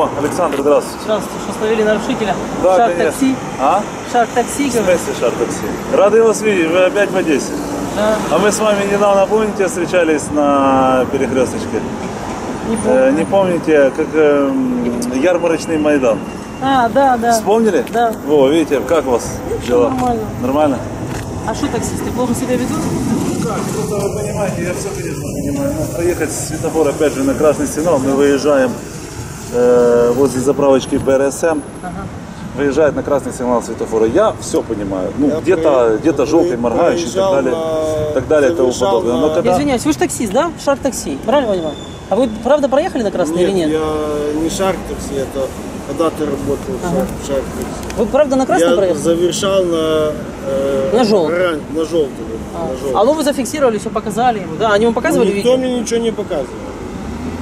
О, Александр, здравствуйте. Здравствуйте, что остановили нарушителя. Да, Шар-такси. А? Шар-такси. В смысле Шар-такси? Рады вас видеть, вы опять в Одессе. Да. А мы с вами недавно, помните, встречались на перекресточке? Не помню. Не помните, как ярмарочный Майдан? А, да, да. Вспомнили? Да. Во, видите, как у вас дела? Нормально. Нормально? А что таксисты, плохо себя ведут? Ну как, просто вы понимаете, я все, конечно, понимаю. Надо проехать с светофора, опять же, на красный сигнал. Мы выезжаем возле заправочки БРСМ. Ага. Выезжает на красный сигнал светофора. Я все понимаю. Ну, где-то желтый, моргающий и так далее. И тому подобное. Но когда... Извиняюсь, вы же таксист, да? Шар-такси. Правильно понимаю? А вы, правда, проехали на красный или нет? Я не Шар-такси, это... Когда ты работал в Шар-такси. Вы правда на красный проехали? Я завершал на желтый. На желтый. А ну вы зафиксировали, все показали ему, да? Они вам показывали видео? Никто мне ничего не показывал.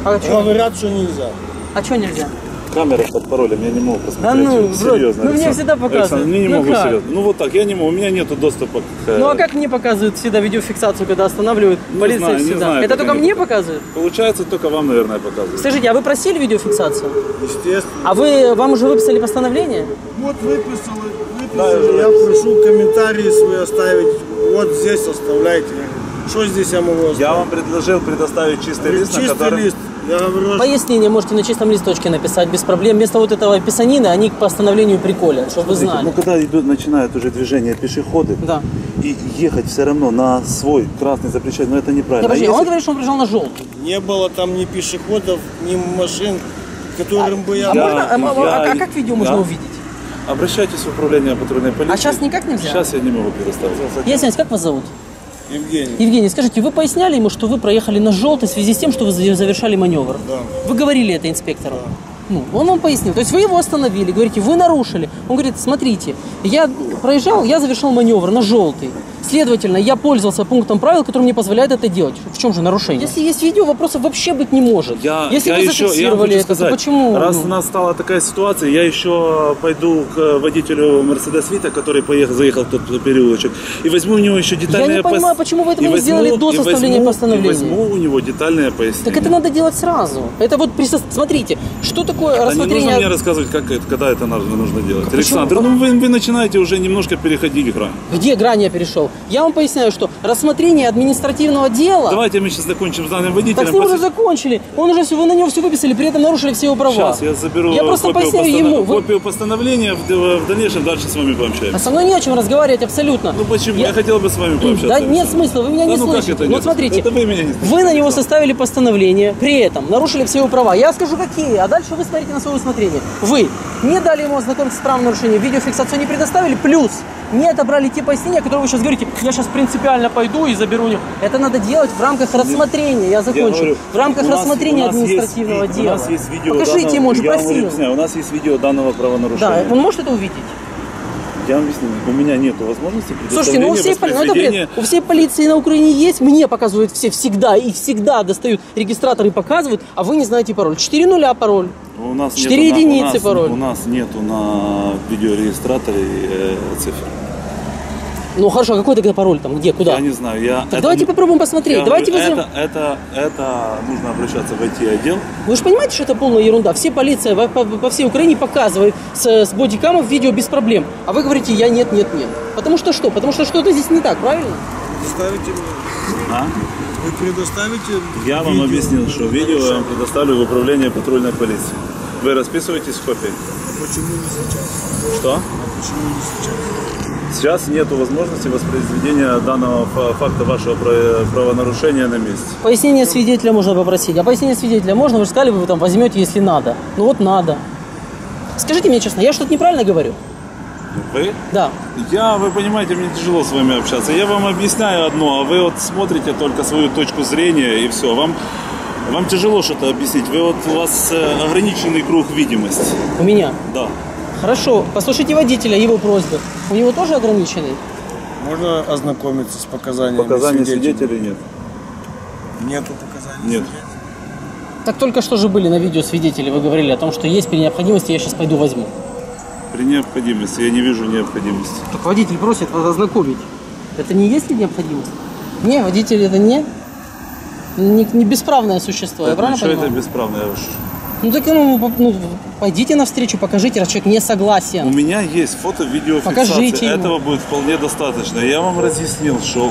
А говорят, что нельзя. А что нельзя? Камера под паролем, я не могу посмотреть. Да ну, серьезно. Ну мне всегда показывают. Я не могу, серьезно. Ну вот так, я не могу, у меня нету доступа к... Ну а как мне показывают всегда видеофиксацию, когда останавливают полиция всегда? Это только мне показывают? Получается, только вам, наверное, показывают. Скажите, а вы просили видеофиксацию? Естественно. А вы, вам уже выписали постановление? Вот выписал, я прошу комментарии свои оставить. Вот здесь оставляйте. Что здесь я могу оставить? Я вам предложил предоставить чистый лист, на который... Лист. Пояснение можете на чистом листочке написать без проблем. Вместо вот этого писанина они к постановлению приколят, чтобы вы знали. Ну когда идут, начинают уже движение пешеходы, да. И ехать все равно на свой красный запрещать, но это неправильно. Да, подожди, а если... Он говорит, что он приезжал на желтый. Не было там ни пешеходов, ни машин, которым бы я... А как видео можно увидеть? Обращайтесь в управление патрульной полиции. А сейчас никак нельзя? Сейчас я не могу предоставить. Ясно, как вас зовут? Евгений. Евгений, скажите, вы поясняли ему, что вы проехали на желтый в связи с тем, что вы завершали маневр? Да. Вы говорили это инспектору? Да. Ну, он вам пояснил. То есть вы его остановили, говорите, вы нарушили. Он говорит, смотрите, я проезжал, я завершал маневр на желтый. Следовательно, я пользовался пунктом правил, который мне позволяет это делать. В чем же нарушение? Если есть видео, вопросов вообще быть не может. Если вы зафиксировали это, сказать, то почему? Раз у нас стала такая ситуация, я еще пойду к водителю Mercedes Vita, который заехал в тот переулочек, и возьму у него еще детальное... Я не понимаю, почему вы это не сделали до составления постановления. Возьму у него детальное пояснение. Так это надо делать сразу. Это вот, смотрите, что такое рассмотрение... Не нужно мне рассказывать, как это, когда это нужно делать. Александр, ну вы начинаете уже немножко переходить грань. Где грань я перешел? Я вам поясняю, что рассмотрение административного дела... Давайте мы сейчас закончим с данным водителем. Так с ним уже закончили. Он уже все, вы на него все выписали, при этом нарушили все его права. Сейчас я заберу копию постановления, в дальнейшем дальше с вами пообщаемся. А со мной не о чем разговаривать абсолютно. Ну почему? Я хотел бы с вами пообщаться. Да нет смысла, вы меня не слышите. Вот смотрите, вы на него составили постановление, при этом нарушили все его права. Я скажу какие, а дальше вы смотрите на свое усмотрение. Вы не дали ему ознакомиться с правом нарушения, видеофиксацию не предоставили, плюс не отобрали те пояснения, которые вы сейчас говорите. Я сейчас принципиально пойду и заберу у них. Это надо делать в рамках рассмотрения. Я закончу. Говорю, в рамках рассмотрения административного дела. У нас есть видео. Покажите ему, просил. У нас есть видео данного правонарушения. Да, он может это увидеть? Я вам объясню, у меня нет возможности предоставления. Слушайте, ну у всей полиции на Украине есть, мне показывают все всегда, и всегда достают регистраторы и показывают, а вы не знаете пароль. 4 0 пароль. У нас 4 единицы пароль. У нас нету на видеорегистраторе цифр. Ну хорошо, а какой тогда пароль там, где, куда? Я не знаю, давайте попробуем посмотреть. Давайте это нужно обращаться в IT-отдел. Вы же понимаете, что это полная ерунда. Все полиция по всей Украине показывает с бодикамов видео без проблем. А вы говорите, я нет. Потому что что? Потому что что-то здесь не так, правильно? Предоставите мне. А? Вы предоставите. Я вам объяснил, что видео я вам предоставлю в управление патрульной полиции. Вы расписываетесь в копии. Почему не сейчас? Что? Почему не сейчас? Сейчас нет возможности воспроизведения данного факта вашего правонарушения на месте. Пояснение свидетеля можно попросить. А пояснение свидетеля можно? Вы же сказали, вы там возьмете, если надо. Ну вот надо. Скажите мне честно, я что-то неправильно говорю? Вы? Да. Вы понимаете, мне тяжело с вами общаться. Я вам объясняю одно, а вы вот смотрите только свою точку зрения и все. Вам тяжело что-то объяснить. У вас ограниченный круг видимости. У меня? Да. Хорошо, послушайте водителя, его просьбы. У него тоже ограниченный? Можно ознакомиться с показаниями свидетелей нет. Нету показаний свидетелей? Так только что же были на видео свидетели, вы говорили о том, что есть при необходимости, я сейчас пойду возьму. При необходимости, я не вижу необходимости. Так водитель просит вас ознакомить. Это не есть ли необходимость? Не, водитель это не бесправное существо, я правильно понимаю? Это бесправное, Ну так ну, пойдите навстречу, покажите, раз человек не согласен. У меня есть фото-видеофиксация, этого будет вполне достаточно. Я вам разъяснил, что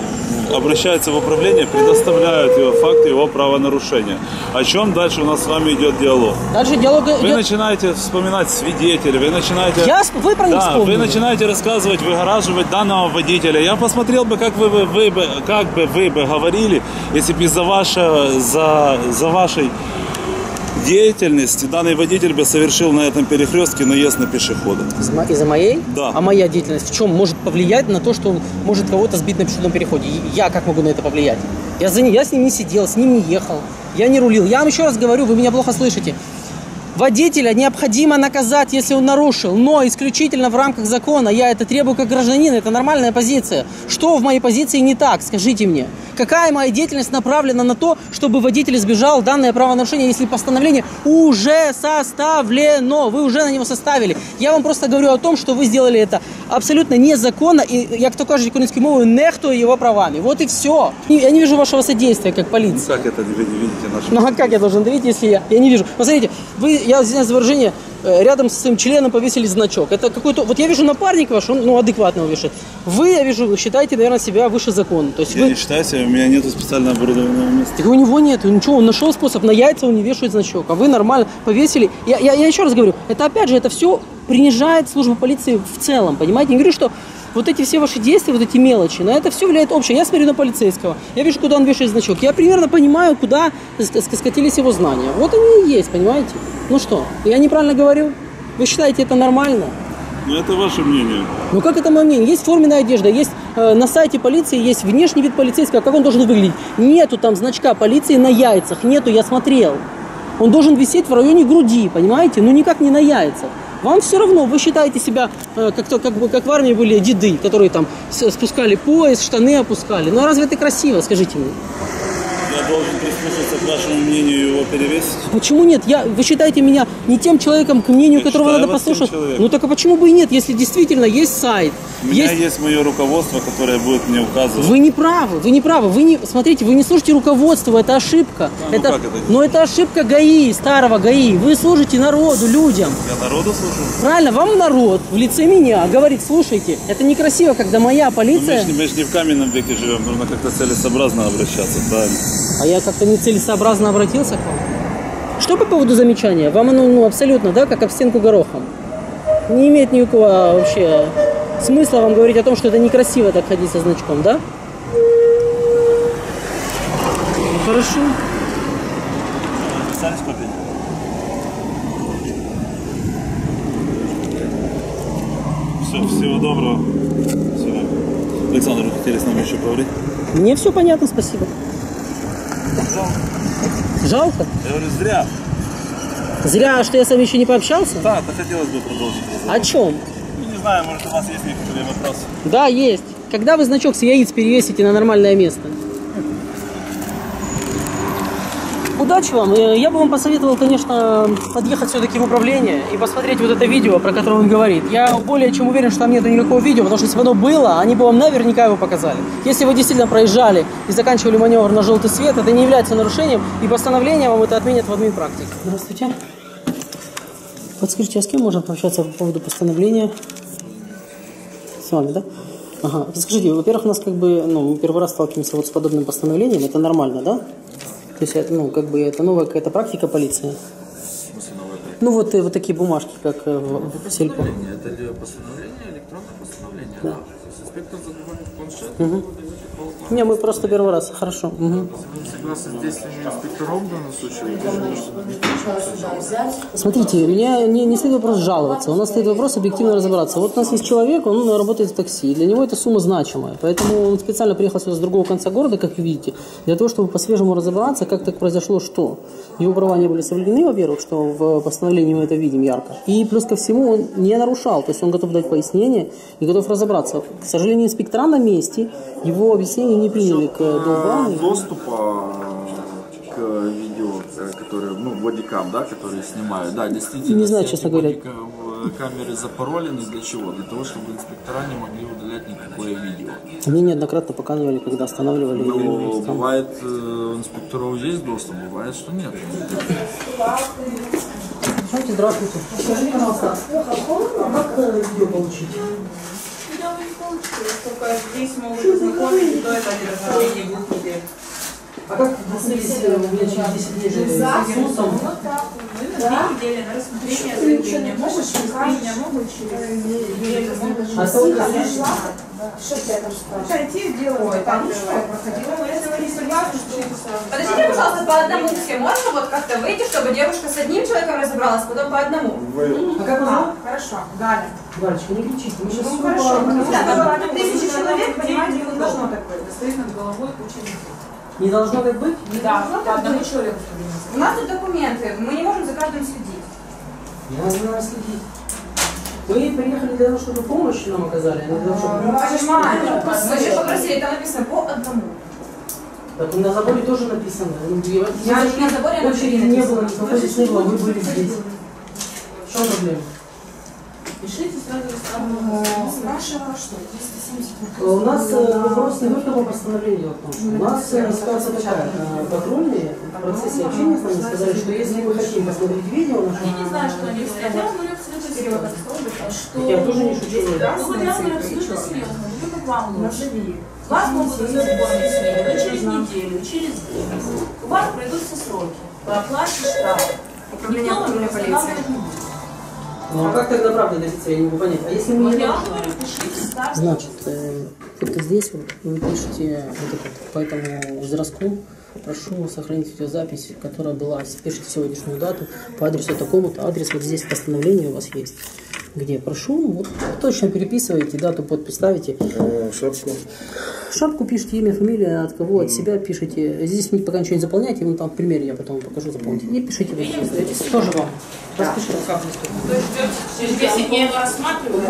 обращается в управление, предоставляют его факты его правонарушения. О чем дальше у нас с вами идет диалог? Дальше диалог идет... Вы начинаете вспоминать свидетеля, вы начинаете... Вы про них вспомнили. Вы начинаете рассказывать, выгораживать данного водителя. Я посмотрел бы, как вы бы говорили, если бы за вашей... деятельности данный водитель бы совершил на этом перекрестке наезд на пешехода. Из-за моей? Да. А моя деятельность в чем может повлиять на то, что он может кого-то сбить на пешеходном переходе? Я как могу на это повлиять? Я с ним не сидел, с ним не ехал, я не рулил. Я вам еще раз говорю, вы меня плохо слышите. Водителя необходимо наказать, если он нарушил, но исключительно в рамках закона. Я это требую как гражданин, это нормальная позиция. Что в моей позиции не так, скажите мне? Какая моя деятельность направлена на то, чтобы водитель избежал данное правонарушение, если постановление уже составлено, вы уже на него составили? Я вам просто говорю о том, что вы сделали это абсолютно незаконно, и, як то кажуть українською мовою, нехтує його правами. Вот и все. Я не вижу вашего содействия, как полиция. Ну, как это вы не видите? Ну, а как я должен видеть, если я не вижу? Посмотрите, вы, я извиняюсь за выражение, рядом со своим членом повесили значок. Это какой-то... Вот я вижу напарник ваш, он адекватно его вешает. Вы, я вижу, считаете, наверное, себя выше закона. То есть я не считаю себя, у меня нет специально оборудованного места. Так у него нет, ничего, он нашел способ, на яйца он не вешает значок, а вы нормально повесили. Я еще раз говорю, это опять же, это все принижает службу полиции в целом, понимаете? Не говорю, что вот эти все ваши действия, вот эти мелочи, на это все влияет общее. Я смотрю на полицейского, я вижу, куда он вешает значок, я примерно понимаю, куда скатились его знания. Вот они и есть, понимаете? Ну что, я неправильно говорю? Вы считаете это нормально? Ну это ваше мнение. Ну как это мое мнение? Есть форменная одежда, есть на сайте полиции, есть внешний вид полицейского, как он должен выглядеть. Нету там значка полиции на яйцах, нету, я смотрел. Он должен висеть в районе груди, понимаете? Ну никак не на яйцах. Вам все равно, вы считаете себя, как в армии были деды, которые там спускали пояс, штаны опускали. Ну а разве это красиво, скажите мне? Я должен прислушаться к вашему мнению и его перевесить? Почему нет? Вы считаете меня не тем человеком, к мнению которого надо послушать? Ну так а почему бы и нет, если действительно есть сайт? У меня есть мое руководство, которое будет мне указывать. Вы не правы, вы не правы. Смотрите, вы не слушаете руководство, это ошибка. Да, это, ну как это? Но это ошибка ГАИ, старого ГАИ. Вы служите народу, людям. Я народу служу? Правильно, вам народ в лице меня говорит, слушайте, это некрасиво, когда моя полиция... Мы же не в каменном веке живем, нужно как-то целесообразно обращаться, правильно? А я как-то нецелесообразно обратился к вам. Что по поводу замечания? Вам оно абсолютно, да, как об стенку горохом. Не имеет никакого вообще смысла вам говорить о том, что это некрасиво так ходить со значком, да? Ну, хорошо. Написались копии? Все, всего доброго. Все. Александр, вы хотели с нами еще поговорить? Мне все понятно, спасибо. Жалко. Жалко? Я говорю, зря. Зря, что я с вами еще не пообщался? Да, так хотелось бы продолжить. О чем? Ну, не знаю, может у вас есть некоторые вопросы. Да, есть. Когда вы значок с яиц перевесите на нормальное место? Удачи вам. Я бы вам посоветовал, конечно, подъехать все-таки в управление и посмотреть вот это видео, про которое он говорит. Я более чем уверен, что там нет никакого видео, потому что если бы оно было, они бы вам наверняка его показали. Если вы действительно проезжали и заканчивали маневр на желтый свет, это не является нарушением, и постановление вам это отменят в админпрактике. Здравствуйте. Подскажите, а с кем можно пообщаться по поводу постановления? С вами, да? Ага. Подскажите, во-первых, у нас мы первый раз сталкиваемся вот с подобным постановлением, это нормально, да? То есть это, это новая какая-то практика полиции? В смысле новая практика? Ну вот такие бумажки, как в сельпо. Это постановление, электронное постановление. Да. Инспектор заговорит планшет. Не, мы просто первый раз. Хорошо. Угу. Согласно с действиями инспекторов в данном случае, смотрите, меня не стоит вопрос жаловаться. У нас стоит вопрос объективно разобраться. Вот у нас есть человек, он работает в такси. Для него эта сумма значимая. Поэтому он специально приехал сюда с другого конца города, как видите, для того, чтобы по-свежему разобраться, как так произошло, что его права не были соблюдены, во-первых, что в постановлении мы это видим ярко. И плюс ко всему он не нарушал. То есть он готов дать пояснение и готов разобраться. К сожалению, инспектора на месте его объяснение не приняли к долгому. Доступа к видео, которые, бодикам, да, которые снимают, да, действительно. Не знаю, честно говоря. камеры запаролены для чего? Для того, чтобы инспектора не могли удалять никакое видео. Они неоднократно показывали, когда останавливали. Но бывает, у инспекторов есть доступ, бывает, что нет. Здравствуйте. Скажите, пожалуйста, как видео получить? Видео не получили, только здесь могут ознакомиться, до этого разговаривания в выходе. А как относились увлечения 10 дней жизни с Иисусом? Вот так. Мы на 3 недели на рассмотрение заявления. Можешь рассмотрение, могут через неделю. А сколько зашла? Что тебя там спрашивает? Пройти в дело. Ой, там что? Проходила моя согласна, что Иисуса. Подождите, пожалуйста, по одному все. Можно вот как-то выйти, чтобы девушка с одним человеком разобралась, потом по одному? А как она? Хорошо. Галя. Галечка, не кричите. Мы сейчас хорошо. Да, там 1000 человек, понимаете, не должно так быть. Стоит над головой куча людей. Не должно так быть? Да, по одному человеку. У нас тут документы, мы не можем за каждым следить. Я должна следить. Вы приехали для того, чтобы помощь нам оказали, а не для того, чтобы... Понимаю, вы же попросили, там написано по одному. Так на заборе тоже написано. Я же на заборе на очереди не было, никакой здесь не было, вы были здесь. В чем проблема? Пишите сразу спрашивала, что 370. У нас вопрос не только по постановлению. У нас ситуация такая. Патрульные в процессе общения с нами сказали, что если мы хотим посмотреть видео, я не знаю, что они хотят, но я абсолютно серьезно. Я тоже не шучу. Вас могут ознакомить с ними, но через неделю, через день. У вас пройдутся сроки по оплате штрафа. Управление полиции. Ну а как тогда правда добиться, я не могу понять. А если мы не можем... Значит, вот здесь вот вы пишете вот это, по этому возрастку. Прошу сохранить видеозапись, которая была, пишите сегодняшнюю дату по адресу такому-то. Адрес вот здесь в постановлении у вас есть. Где? Прошу, вот точно переписывайте, дату, подпись ставите. Шапку. Шапку пишите, имя, фамилия, от кого, от себя пишите. Здесь пока ничего не заполняйте, вон там пример я потом покажу, заполните. И пишите. Тоже вам. Распишите. Да. Через 10 дней его рассматривают.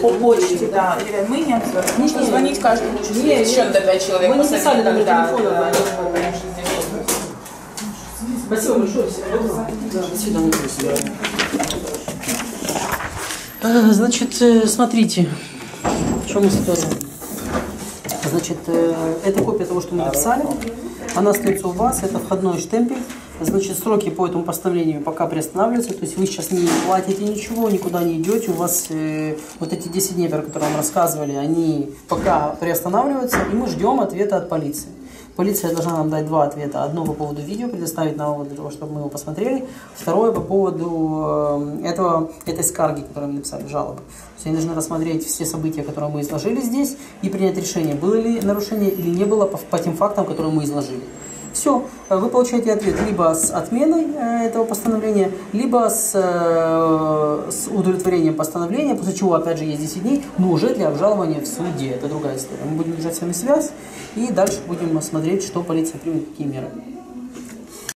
По почте, да. Мы не отзываем. Нужно звонить каждому. Нет, еще до 5 человек. Мы не писали номер телефона. Спасибо большое. До свидания. Значит, смотрите, что мы ситуация. Значит, это копия того, что мы написали. Она остается у вас, это входной штемпель. Значит, сроки по этому постановлению пока приостанавливаются. То есть вы сейчас не платите ничего, никуда не идете. У вас вот эти 10 дней, про которые вам рассказывали, они пока приостанавливаются. И мы ждем ответа от полиции. Полиция должна нам дать два ответа. Одно по поводу видео, предоставить нам, для того, чтобы мы его посмотрели. Второе по поводу этой скарги, которую мы написали, жалобы. То есть они должны рассмотреть все события, которые мы изложили здесь, и принять решение, было ли нарушение или не было по тем фактам, которые мы изложили. Все, вы получаете ответ либо с отменой этого постановления, либо с удовлетворением постановления, после чего, опять же, есть 10 дней, но уже для обжалования в суде. Это другая история. Мы будем держать с вами связь и дальше будем смотреть, что полиция примет, какие меры.